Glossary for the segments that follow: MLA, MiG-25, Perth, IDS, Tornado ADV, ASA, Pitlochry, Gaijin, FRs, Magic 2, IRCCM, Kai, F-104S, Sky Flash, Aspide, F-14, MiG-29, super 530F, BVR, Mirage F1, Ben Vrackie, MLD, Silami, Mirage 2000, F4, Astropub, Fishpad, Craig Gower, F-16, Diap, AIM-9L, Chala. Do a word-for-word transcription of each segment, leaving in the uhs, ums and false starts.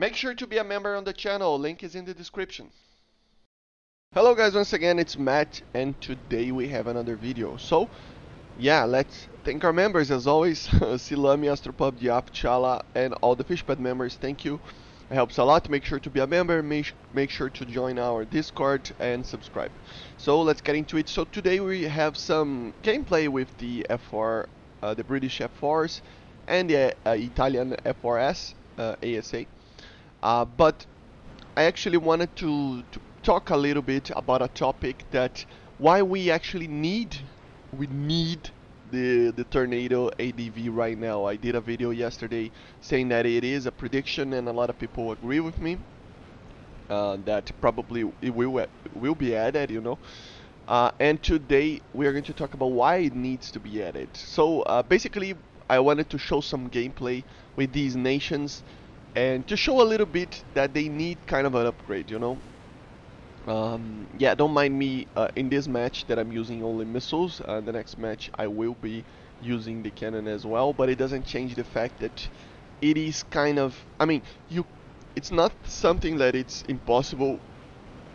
Make sure to be a member on the channel, link is in the description. Hello guys, once again it's Matt and today we have another video. So yeah, let's thank our members as always. Silami, Astropub, Diap, Chala and all the Fishpad members, thank you. It helps a lot. Make sure to be a member, make, make sure to join our Discord and subscribe. So let's get into it. So today we have some gameplay with the F four, uh, the British F fours and the uh, Italian F R S, uh, A S A. Uh, but I actually wanted to, to talk a little bit about a topic that why we actually need we need the the Tornado A D V right now. I did a video yesterday saying that it is a prediction and a lot of people agree with me uh, that probably it will will be added, you know. Uh, and today we are going to talk about why it needs to be added. So uh, basically, I wanted to show some gameplay with these nations. And to show a little bit that they need kind of an upgrade, you know. Um, yeah, don't mind me uh, in this match that I'm using only missiles. Uh, the next match I will be using the cannon as well, but it doesn't change the fact that it is kind of... I mean, you, it's not something that it's impossible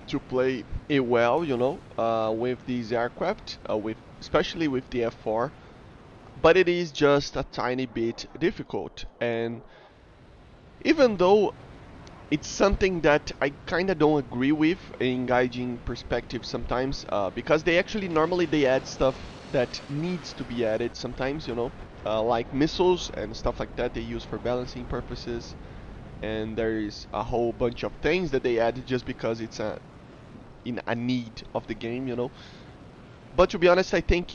to play it well, you know, uh, with these aircraft, uh, with especially with the F four. But it is just a tiny bit difficult. And even though it's something that I kind of don't agree with in Gaijin perspective sometimes, uh, because they actually normally they add stuff that needs to be added sometimes, you know, uh, like missiles and stuff like that they use for balancing purposes, and there is a whole bunch of things that they add just because it's a in a need of the game, you know. But to be honest, I think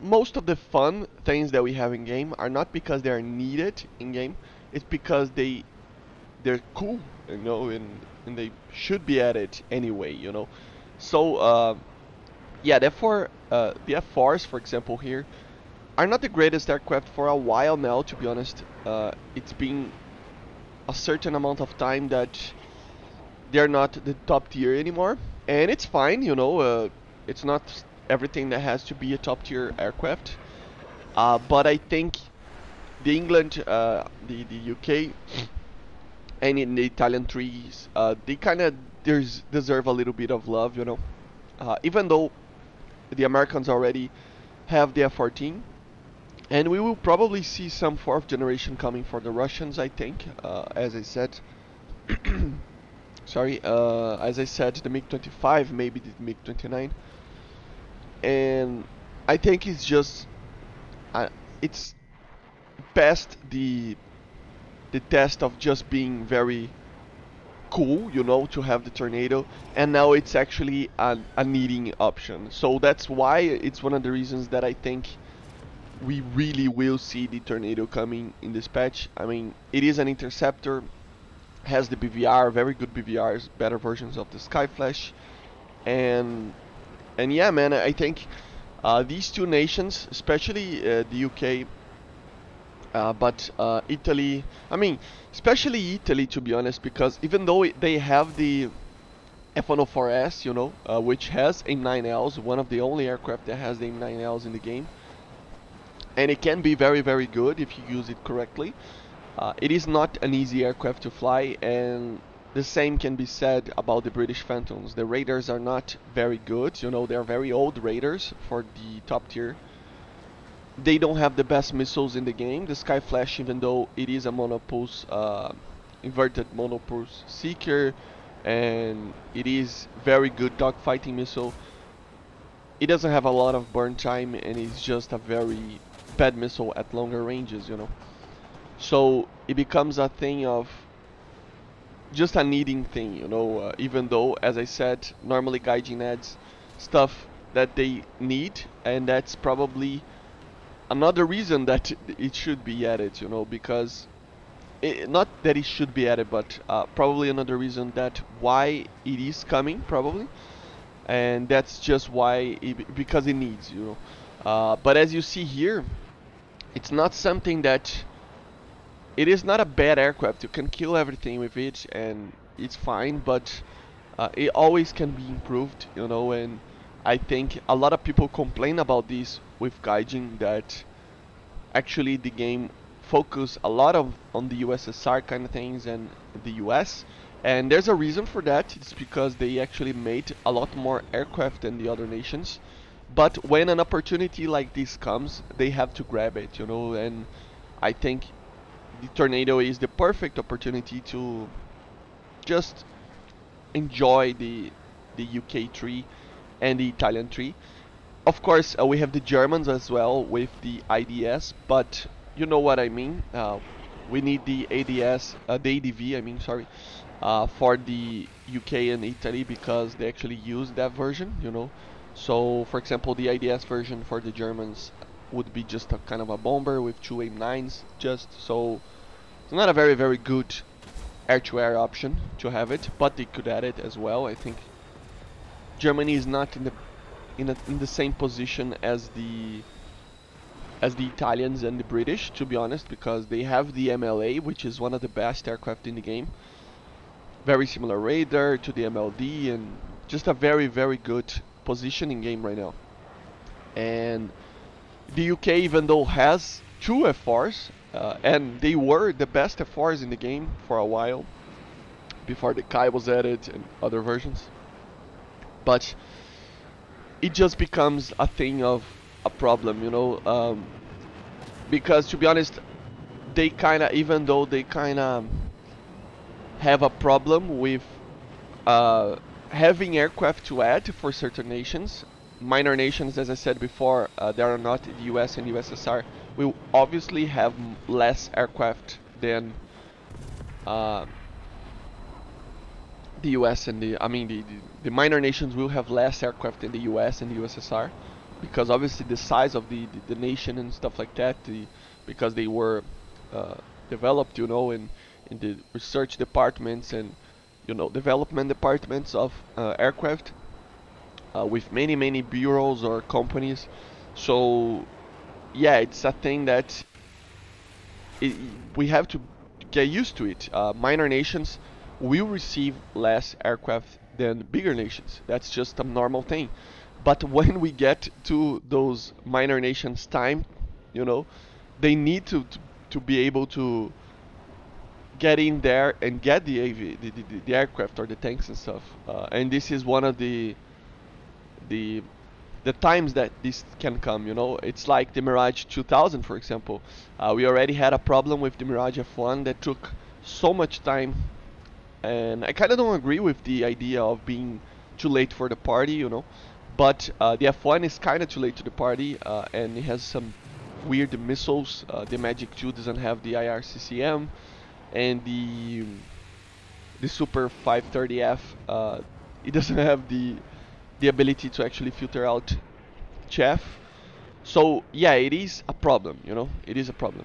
most of the fun things that we have in game are not because they are needed in game. It's because they they're cool, you know, and, and they should be at it anyway, you know. So uh, yeah, therefore uh, the F fours, for example, here are not the greatest aircraft for a while now, to be honest. Uh, it's been a certain amount of time that they're not the top tier anymore, and it's fine, you know. Uh, it's not everything that has to be a top tier aircraft, uh, but I think the England, uh, the the U K, and in the Italian trees, uh, they kind of there's deserve a little bit of love, you know. Uh, even though the Americans already have the F fourteen, and we will probably see some fourth generation coming for the Russians, I think. Uh, as I said, sorry, uh, as I said, the MiG twenty-five, maybe the MiG twenty-nine, and I think it's just, uh, it's. Passed the the test of just being very cool, you know, to have the Tornado, and now it's actually an, a needing option. So that's why it's one of the reasons that I think we really will see the Tornado coming in this patch. I mean, it is an interceptor, has the B V R, very good B V Rs, better versions of the Sky Flash, and and yeah, man, I think uh, these two nations, especially uh, the U K. Uh, but uh, Italy, I mean, especially Italy, to be honest, because even though it, they have the F one oh four S, you know, uh, which has A I M nine Ls, one of the only aircraft that has the A I M nine Ls in the game, and it can be very, very good if you use it correctly. Uh, it is not an easy aircraft to fly, and the same can be said about the British Phantoms. The radars are not very good, you know, they're very old radars for the top tier. They don't have the best missiles in the game. The Sky Flash, even though it is a monopulse, uh, inverted monopulse seeker, and it is very good dogfighting missile, it doesn't have a lot of burn time, and it's just a very bad missile at longer ranges, you know. So it becomes a thing of just a needing thing, you know. Uh, even though, as I said, normally Gaijin adds stuff that they need, and that's probably another reason that it should be added, you know, because it, not that it should be added, but uh, probably another reason that why it is coming, probably, and that's just why it, because it needs, you know. Uh, but as you see here, it's not something that it is not a bad aircraft. You can kill everything with it, and it's fine. But uh, it always can be improved, you know, and I think a lot of people complain about this with Gaijin, that actually the game focus a lot of on the U S S R kind of things and the U S, and there's a reason for that. It's because they actually made a lot more aircraft than the other nations, but when an opportunity like this comes, they have to grab it, you know. And I think the Tornado is the perfect opportunity to just enjoy the the U K tree and the Italian tree. Of course, uh, we have the Germans as well with the I D S, but you know what I mean. Uh, we need the A D S, uh, the A D V, I mean, sorry, uh, for the U K and Italy because they actually use that version, you know. So, for example, the I D S version for the Germans would be just a kind of a bomber with two A I M nines, just so it's not a very, very good air-to-air option to have it, but they could add it as well. I think Germany is not in the In, a, in the same position as the as the Italians and the British, to be honest, because they have the M L A, which is one of the best aircraft in the game, very similar radar to the M L D, and just a very, very good positioning game right now. And the U K, even though has two F Rs, uh, and they were the best F Rs in the game for a while before the Kai was added and other versions, but it just becomes a thing of a problem, you know, um, because to be honest, they kind of, even though they kind of have a problem with uh, having aircraft to add for certain nations, minor nations, as I said before, uh, they are not the U S and U S S R, will obviously have less aircraft than uh, the U S and the, I mean, the, the, the minor nations will have less aircraft than the U S and the U S S R, because obviously the size of the, the, the nation and stuff like that, the, because they were uh, developed, you know, in, in the research departments and, you know, development departments of uh, aircraft uh, with many, many bureaus or companies. So, yeah, it's a thing that it, we have to get used to it. Uh, minor nations will receive less aircraft than bigger nations. That's just a normal thing. But when we get to those minor nations' time, you know, they need to to, to be able to get in there and get the A V, the, the, the aircraft or the tanks and stuff. Uh, and this is one of the the the times that this can come. You know, it's like the Mirage two thousand, for example. Uh, we already had a problem with the Mirage F one that took so much time. And I kind of don't agree with the idea of being too late for the party, you know, but uh, the F one is kind of too late to the party, uh, and it has some weird missiles. Uh, the Magic two doesn't have the I R C C M, and the the super five thirty F, uh, it doesn't have the the ability to actually filter out chaff. So yeah, it is a problem, you know, it is a problem.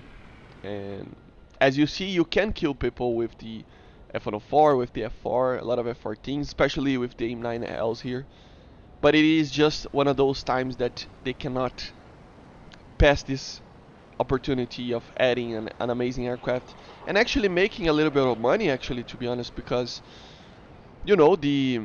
And as you see, you can kill people with the F one oh four, with the F four, a lot of F fourteens, especially with the A I M nine Ls here. But it is just one of those times that they cannot pass this opportunity of adding an, an amazing aircraft and actually making a little bit of money, actually, to be honest, because, you know, the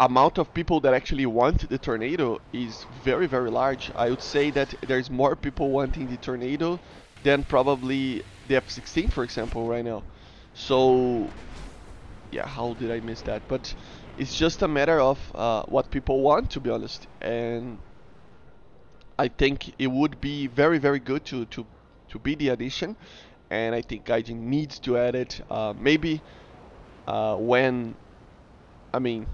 amount of people that actually want the Tornado is very, very large. I would say that there's more people wanting the Tornado than probably the F sixteen, for example, right now. So, yeah, how did I miss that? But it's just a matter of uh, what people want, to be honest. And I think it would be very, very good to, to, to be the addition. And I think Gaijin needs to add it. Uh, maybe uh, when, I mean,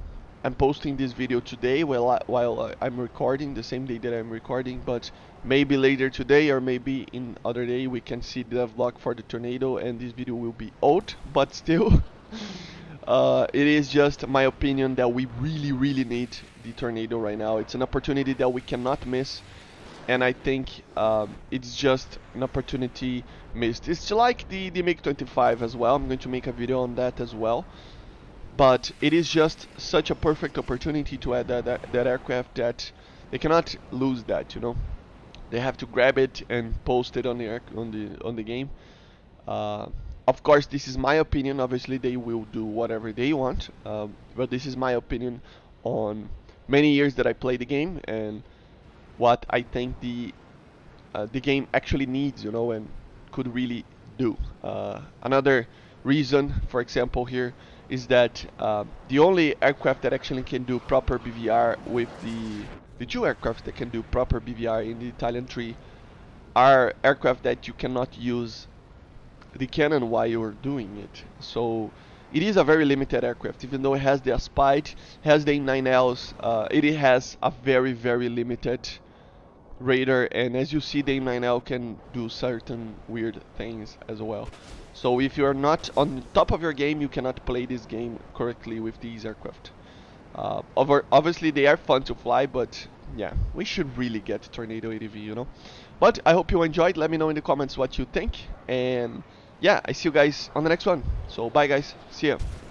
I'm posting this video today while, I, while I'm recording, the same day that I'm recording, but maybe later today or maybe in other day we can see the vlog for the Tornado and this video will be old, but still uh, it is just my opinion that we really, really need the Tornado right now. It's an opportunity that we cannot miss, and I think um, it's just an opportunity missed. It's like the, the MiG twenty-five as well. I'm going to make a video on that as well. But it is just such a perfect opportunity to add that, that, that aircraft that they cannot lose that, you know. They have to grab it and post it on the on the on the game. Uh, of course, this is my opinion. Obviously, they will do whatever they want. Um, but this is my opinion on many years that I play the game and what I think the uh, the game actually needs, you know. And could really do. Uh, another reason, for example, here is that uh, the only aircraft that actually can do proper B V R with the the two aircraft that can do proper B V R in the Italian tree are aircraft that you cannot use the cannon while you're doing it. So it is a very limited aircraft, even though it has the Aspide, has the A I M nine Ls, uh, it has a very, very limited radar, and as you see, the A I M nine L can do certain weird things as well. So if you are not on top of your game, you cannot play this game correctly with these aircraft. Uh, over, obviously, they are fun to fly, but yeah, we should really get Tornado A D V, you know. But I hope you enjoyed. Let me know in the comments what you think, and yeah, I see you guys on the next one. So bye guys, see ya.